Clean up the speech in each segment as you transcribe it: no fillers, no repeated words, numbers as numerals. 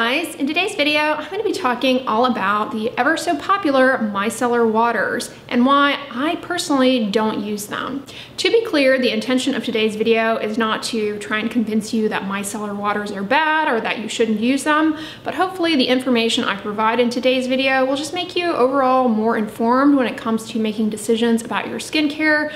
guys, in today's video, I'm going to be talking all about the ever so popular micellar waters and why I personally don't use them. To be clear, the intention of today's video is not to try and convince you that micellar waters are bad or that you shouldn't use them, but hopefully the information I provide in today's video will just make you overall more informed when it comes to making decisions about your skincare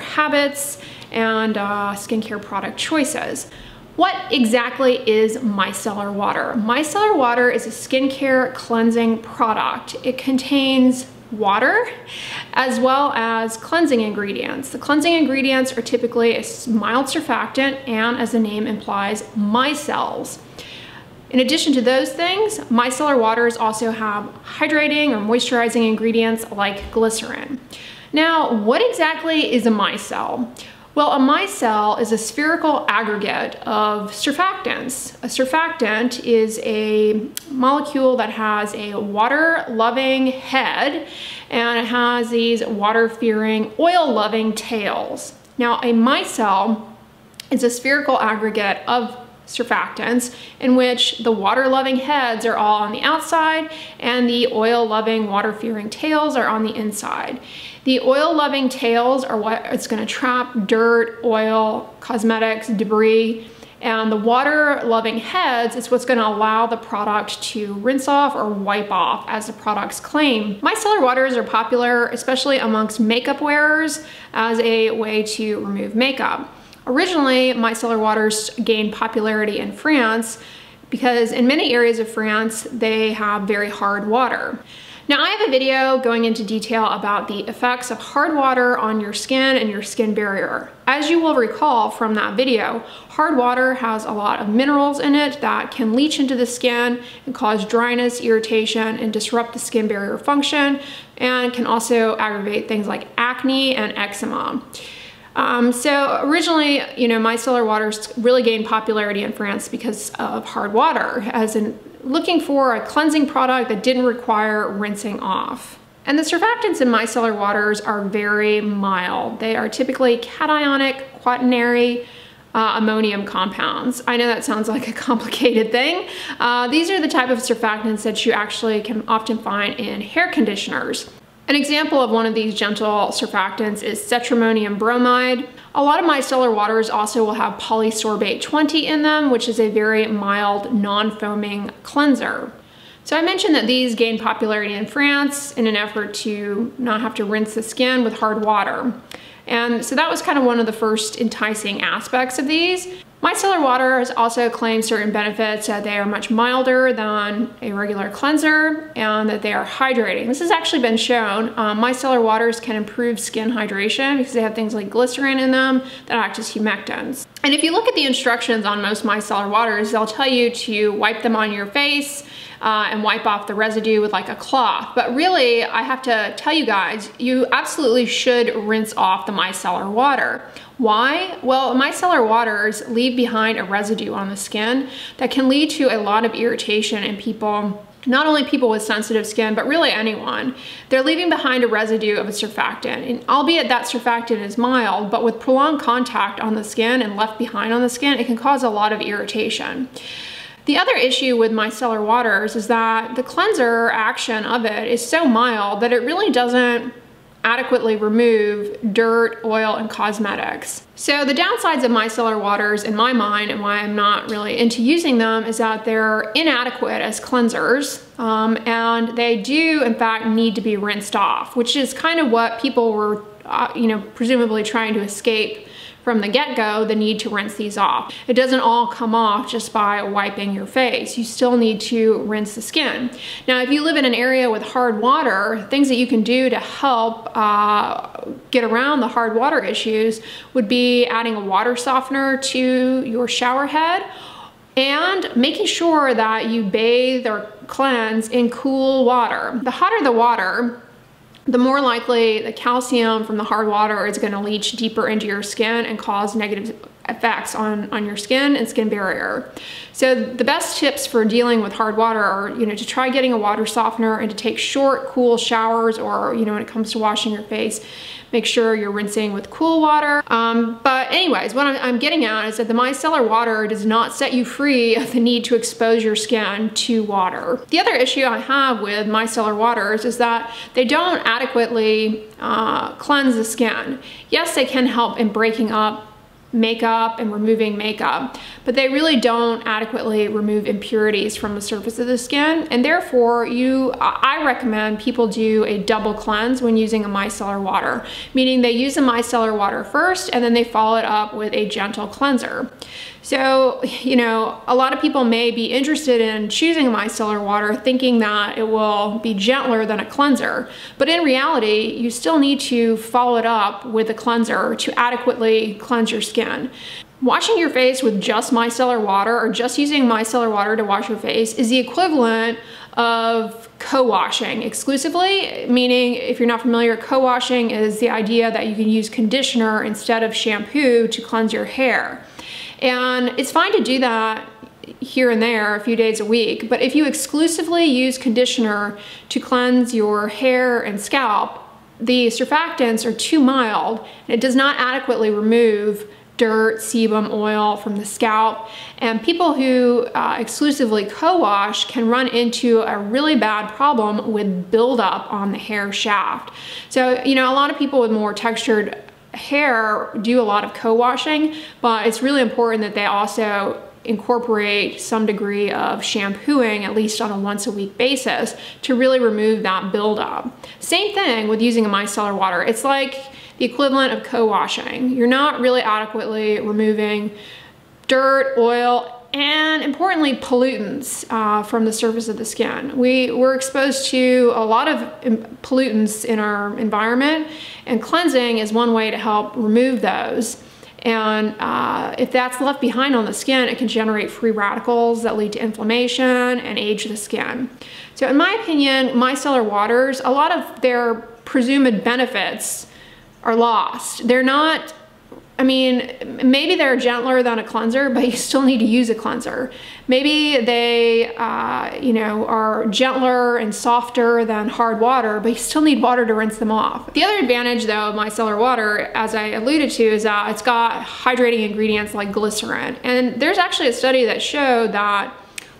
habits, and skincare product choices. What exactly is micellar water? Micellar water is a skincare cleansing product. It contains water as well as cleansing ingredients. The cleansing ingredients are typically a mild surfactant and, as the name implies, micelles. In addition to those things, micellar waters also have hydrating or moisturizing ingredients like glycerin. Now, what exactly is a micelle? Well, a micelle is a spherical aggregate of surfactants. A surfactant is a molecule that has a water-loving head, and it has these water-fearing, oil-loving tails. Now, a micelle is a spherical aggregate of surfactants in which the water-loving heads are all on the outside and the oil-loving, water-fearing tails are on the inside. The oil-loving tails are what's going to trap dirt, oil, cosmetics, debris, and the water-loving heads is what's going to allow the product to rinse off or wipe off, as the product's claim. Micellar waters are popular, especially amongst makeup wearers, as a way to remove makeup. Originally, micellar waters gained popularity in France because in many areas of France, they have very hard water. Now, I have a video going into detail about the effects of hard water on your skin and your skin barrier. As you will recall from that video, hard water has a lot of minerals in it that can leach into the skin and cause dryness, irritation, and disrupt the skin barrier function, and can also aggravate things like acne and eczema. So originally, micellar waters really gained popularity in France because of hard water, as in looking for a cleansing product that didn't require rinsing off. And the surfactants in micellar waters are very mild. They are typically cationic, quaternary, ammonium compounds. I know that sounds like a complicated thing. These are the type of surfactants that you actually can often find in hair conditioners. An example of one of these gentle surfactants is cetrimonium bromide. A lot of micellar waters also will have polysorbate 20 in them, which is a very mild, non-foaming cleanser. So I mentioned that these gained popularity in France in an effort to not have to rinse the skin with hard water. And so that was kind of one of the first enticing aspects of these. Micellar waters also claim certain benefits, that they are much milder than a regular cleanser and that they are hydrating. This has actually been shown. Micellar waters can improve skin hydration because they have things like glycerin in them that act as humectants. And if you look at the instructions on most micellar waters, they'll tell you to wipe them on your face and wipe off the residue with like a cloth. But really, I have to tell you guys, you absolutely should rinse off the micellar water. Why? Well, micellar waters leave behind a residue on the skin that can lead to a lot of irritation in people, not only people with sensitive skin, but really anyone. They're leaving behind a residue of a surfactant, and albeit that surfactant is mild, but with prolonged contact on the skin and left behind on the skin, it can cause a lot of irritation. The other issue with micellar waters is that the cleanser action of it is so mild that it really doesn't adequately remove dirt, oil, and cosmetics. So the downsides of micellar waters, in my mind, and why I'm not really into using them, is that they're inadequate as cleansers, and they do, in fact, need to be rinsed off, which is kind of what people were, presumably trying to escape from the get-go, the need to rinse these off. It doesn't all come off just by wiping your face. You still need to rinse the skin. Now, if you live in an area with hard water, things that you can do to help get around the hard water issues would be adding a water softener to your shower head and making sure that you bathe or cleanse in cool water. The hotter the water, the more likely the calcium from the hard water is going to leach deeper into your skin and cause negative effects on your skin and skin barrier. So the best tips for dealing with hard water are, to try getting a water softener and to take short, cool showers, or, when it comes to washing your face, make sure you're rinsing with cool water. But anyways, what I'm getting at is that the micellar water does not set you free of the need to expose your skin to water. The other issue I have with micellar waters is that they don't adequately cleanse the skin. Yes, they can help in breaking up makeup and removing makeup, but they really don't adequately remove impurities from the surface of the skin, and therefore I recommend people do a double cleanse when using a micellar water, meaning they use the micellar water first and then they follow it up with a gentle cleanser. So, a lot of people may be interested in choosing a micellar water thinking that it will be gentler than a cleanser, but in reality, you still need to follow it up with a cleanser to adequately cleanse your skin. Washing your face with just micellar water, or just using micellar water to wash your face, is the equivalent of co-washing exclusively, meaning, if you're not familiar, co-washing is the idea that you can use conditioner instead of shampoo to cleanse your hair. And it's fine to do that here and there a few days a week, but if you exclusively use conditioner to cleanse your hair and scalp, the surfactants are too mild and it does not adequately remove dirt, sebum, oil from the scalp, and people who exclusively co-wash can run into a really bad problem with buildup on the hair shaft. So, a lot of people with more textured hair do a lot of co-washing, but it's really important that they also incorporate some degree of shampooing, at least on a once-a-week basis, to really remove that buildup. Same thing with using a micellar water. It's like the equivalent of co-washing. You're not really adequately removing dirt, oil, and importantly, pollutants from the surface of the skin. We're exposed to a lot of pollutants in our environment, and cleansing is one way to help remove those. And if that's left behind on the skin, it can generate free radicals that lead to inflammation and age the skin. So in my opinion, micellar waters, a lot of their presumed benefits are lost. They're not, maybe they're gentler than a cleanser, but you still need to use a cleanser. Maybe they, are gentler and softer than hard water, but you still need water to rinse them off. The other advantage, though, of micellar water, as I alluded to, is that it's got hydrating ingredients like glycerin. And there's actually a study that showed that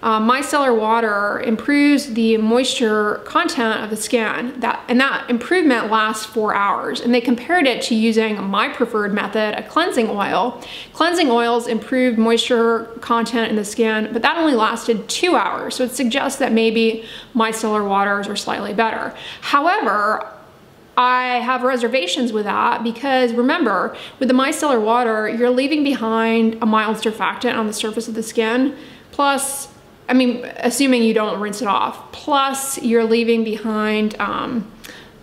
micellar water improves the moisture content of the skin, and that improvement lasts 4 hours. And they compared it to using my preferred method, a cleansing oil. Cleansing oils improved moisture content in the skin, but that only lasted 2 hours. So it suggests that maybe micellar waters are slightly better. However, I have reservations with that because, remember, with the micellar water, you're leaving behind a mild surfactant on the surface of the skin, plus, assuming you don't rinse it off, plus you're leaving behind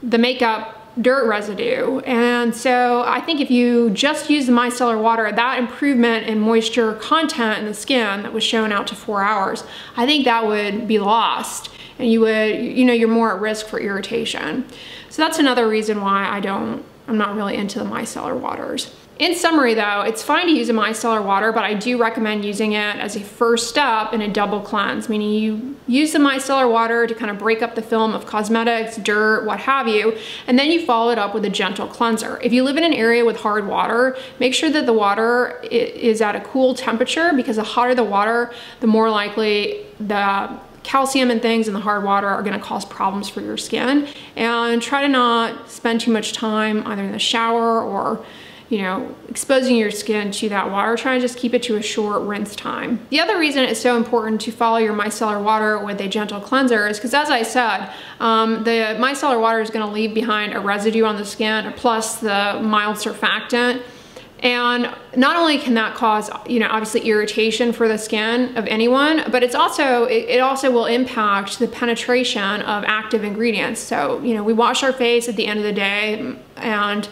the makeup dirt residue. And so I think if you just use the micellar water, that improvement in moisture content in the skin that was shown out to 4 hours, I think that would be lost, and you would, you're more at risk for irritation. So that's another reason why I'm not really into the micellar waters. In summary, though, it's fine to use a micellar water, but I do recommend using it as a first step in a double cleanse, meaning you use the micellar water to kind of break up the film of cosmetics, dirt, what have you, and then you follow it up with a gentle cleanser. If you live in an area with hard water, make sure that the water is at a cool temperature, because the hotter the water, the more likely the calcium and things in the hard water are going to cause problems for your skin. And try to not spend too much time either in the shower or exposing your skin to that water. Try and just keep it to a short rinse time. The other reason it's so important to follow your micellar water with a gentle cleanser is because, as I said, the micellar water is going to leave behind a residue on the skin, plus the mild surfactant. And not only can that cause, obviously irritation for the skin of anyone, but it's also, it also will impact the penetration of active ingredients. So, we wash our face at the end of the day, and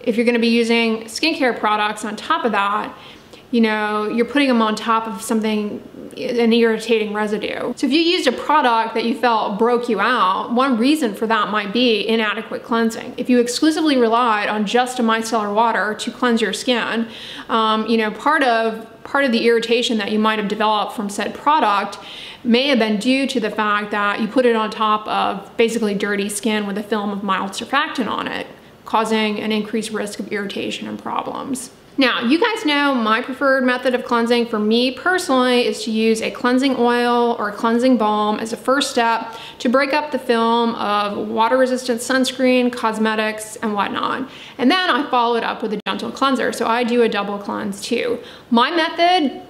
if you're going to be using skincare products on top of that, you're putting them on top of something an irritating residue. So if you used a product that you felt broke you out, one reason for that might be inadequate cleansing. If you exclusively relied on just a micellar water to cleanse your skin, you know, part of the irritation that you might have developed from said product may have been due to the fact that you put it on top of basically dirty skin with a film of mild surfactant on it, causing an increased risk of irritation and problems. Now, you guys know my preferred method of cleansing for me personally is to use a cleansing oil or a cleansing balm as a first step to break up the film of water-resistant sunscreen, cosmetics, and whatnot. And then I follow it up with a gentle cleanser. So I do a double cleanse too. My method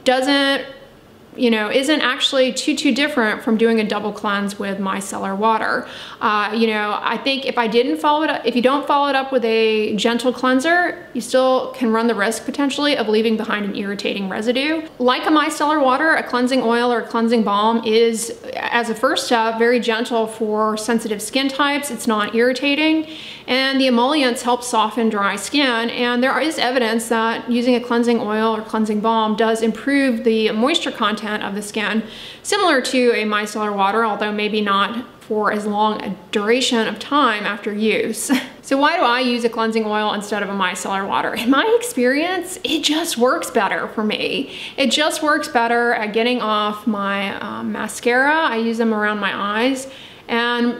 isn't actually too different from doing a double cleanse with micellar water. I think if you don't follow it up with a gentle cleanser, you still can run the risk potentially of leaving behind an irritating residue. Like a micellar water, a cleansing oil or a cleansing balm is, as a first step, very gentle for sensitive skin types. It's non-irritating, and the emollients help soften dry skin. And there is evidence that using a cleansing oil or cleansing balm does improve the moisture content of the skin, similar to a micellar water, although maybe not for as long a duration of time after use. So why do I use a cleansing oil instead of a micellar water? In my experience, it just works better for me. It just works better at getting off my mascara. I use them around my eyes and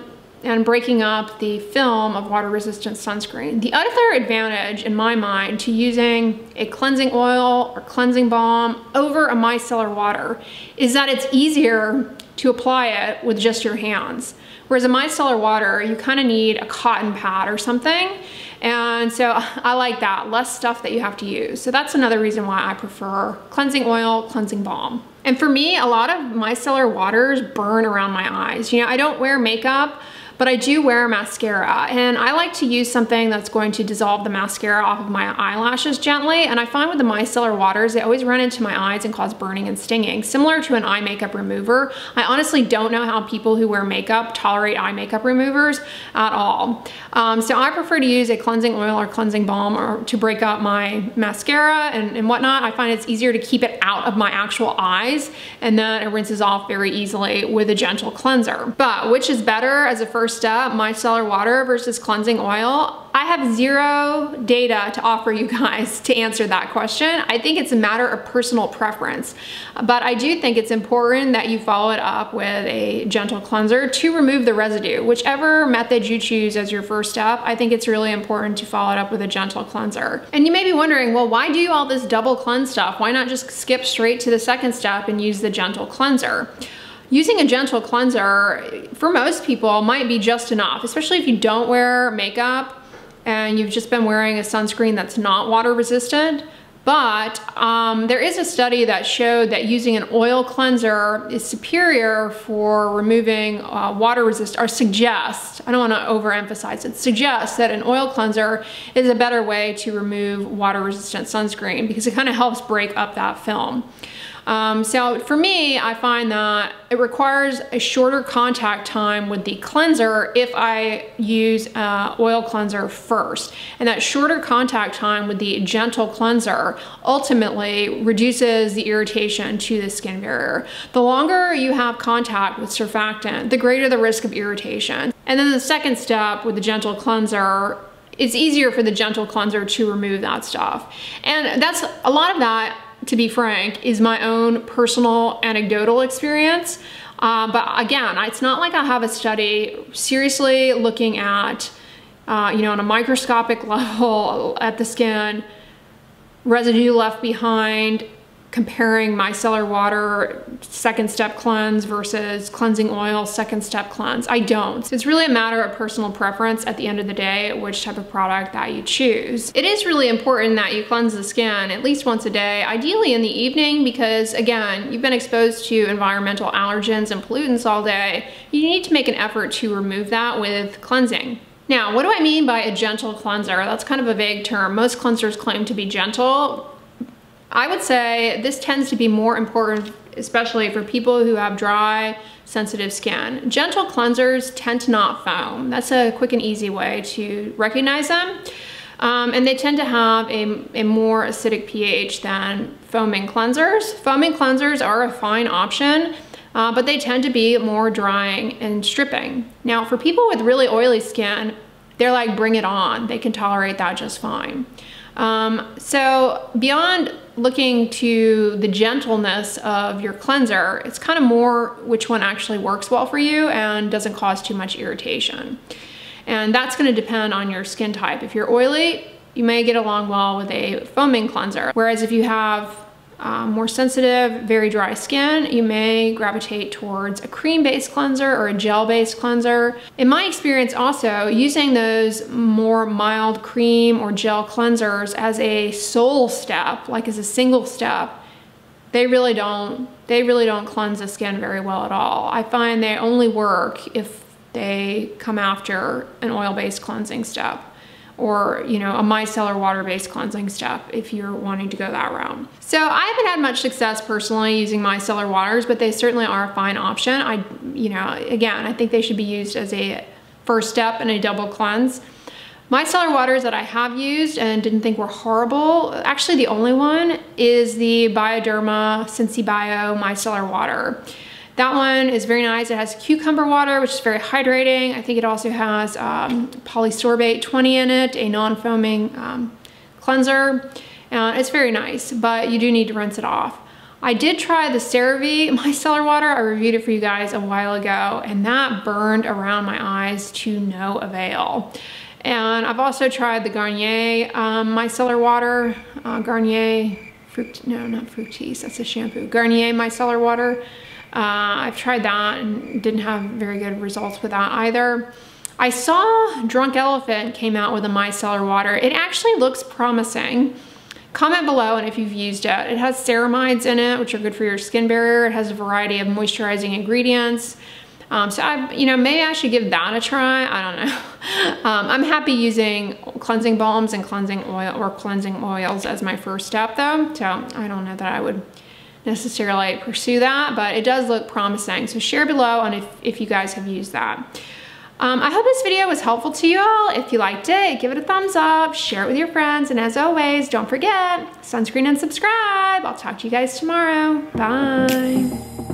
breaking up the film of water-resistant sunscreen. The other advantage, in my mind, to using a cleansing oil or cleansing balm over a micellar water is that it's easier to apply it with just your hands. Whereas a micellar water, you kind of need a cotton pad or something. And so I like that, less stuff that you have to use. So that's another reason why I prefer cleansing oil, cleansing balm. And for me, a lot of micellar waters burn around my eyes. You know, I don't wear makeup, but I do wear mascara, and I like to use something that's going to dissolve the mascara off of my eyelashes gently. And I find with the micellar waters, they always run into my eyes and cause burning and stinging, similar to an eye makeup remover. I honestly don't know how people who wear makeup tolerate eye makeup removers at all. So I prefer to use a cleansing oil or cleansing balm or to break up my mascara and whatnot. I find it's easier to keep it out of my actual eyes, and then it rinses off very easily with a gentle cleanser. But which is better as a first step, micellar water versus cleansing oil? I have zero data to offer you guys to answer that question. I think it's a matter of personal preference, but I do think it's important that you follow it up with a gentle cleanser to remove the residue. Whichever method you choose as your first step, I think it's really important to follow it up with a gentle cleanser. And you may be wondering, well, why do all this double cleanse stuff? Why not just skip straight to the second step and use the gentle cleanser? Using a gentle cleanser, for most people, might be just enough, especially if you don't wear makeup and you've just been wearing a sunscreen that's not water resistant. But there is a study that showed that using an oil cleanser is superior for removing water resistance, or suggests, I don't want to overemphasize it, suggests that an oil cleanser is a better way to remove water resistant sunscreen because it kind of helps break up that film. So for me, I find that it requires a shorter contact time with the cleanser if I use oil cleanser first. And that shorter contact time with the gentle cleanser ultimately reduces the irritation to the skin barrier. The longer you have contact with surfactant, the greater the risk of irritation. And then the second step with the gentle cleanser, it's easier for the gentle cleanser to remove that stuff. And that's a lot of that, to be frank, is my own personal anecdotal experience. But again, it's not like I have a study seriously looking at, on a microscopic level at the skin, residue left behind, comparing micellar water second step cleanse versus cleansing oil second step cleanse. I don't. So it's really a matter of personal preference at the end of the day, which type of product that you choose. It is really important that you cleanse the skin at least once a day, ideally in the evening, because again, you've been exposed to environmental allergens and pollutants all day. You need to make an effort to remove that with cleansing. Now, what do I mean by a gentle cleanser? That's kind of a vague term. Most cleansers claim to be gentle. I would say this tends to be more important, especially for people who have dry, sensitive skin. Gentle cleansers tend to not foam. That's a quick and easy way to recognize them. And they tend to have a more acidic pH than foaming cleansers. Foaming cleansers are a fine option, but they tend to be more drying and stripping. Now, for people with really oily skin, they're like, bring it on. They can tolerate that just fine. So beyond looking to the gentleness of your cleanser, it's kind of more which one actually works well for you and doesn't cause too much irritation. And that's going to depend on your skin type. If you're oily, you may get along well with a foaming cleanser. Whereas if you have more sensitive, very dry skin, you may gravitate towards a cream-based cleanser or a gel-based cleanser. In my experience also, using those more mild cream or gel cleansers as a sole step, like as a single step, they really don't cleanse the skin very well at all. I find they only work if they come after an oil-based cleansing step or, you know, a micellar water-based cleansing step if you're wanting to go that route. So I haven't had much success personally using micellar waters, but they certainly are a fine option. I think they should be used as a first step in a double cleanse. Micellar waters that I have used and didn't think were horrible, actually the only one is the Bioderma Sensibio micellar water. That one is very nice. It has cucumber water, which is very hydrating. I think it also has polysorbate 20 in it, a non-foaming cleanser. It's very nice, but you do need to rinse it off. I did try the CeraVe micellar water. I reviewed it for you guys a while ago, and that burned around my eyes to no avail. And I've also tried the Garnier micellar water, Garnier micellar water. I've tried that and didn't have very good results with that either. I saw Drunk Elephant came out with a micellar water. It actually looks promising. Comment below and if you've used it. It has ceramides in it, which are good for your skin barrier. It has a variety of moisturizing ingredients. Maybe I should give that a try. I don't know. I'm happy using cleansing balms and cleansing oils as my first step though. So I don't know that I would necessarily pursue that, but it does look promising. So share below on if you guys have used that. I hope this video was helpful to you all. If you liked it, give it a thumbs up, share it with your friends, and as always, don't forget, sunscreen and subscribe. I'll talk to you guys tomorrow. Bye.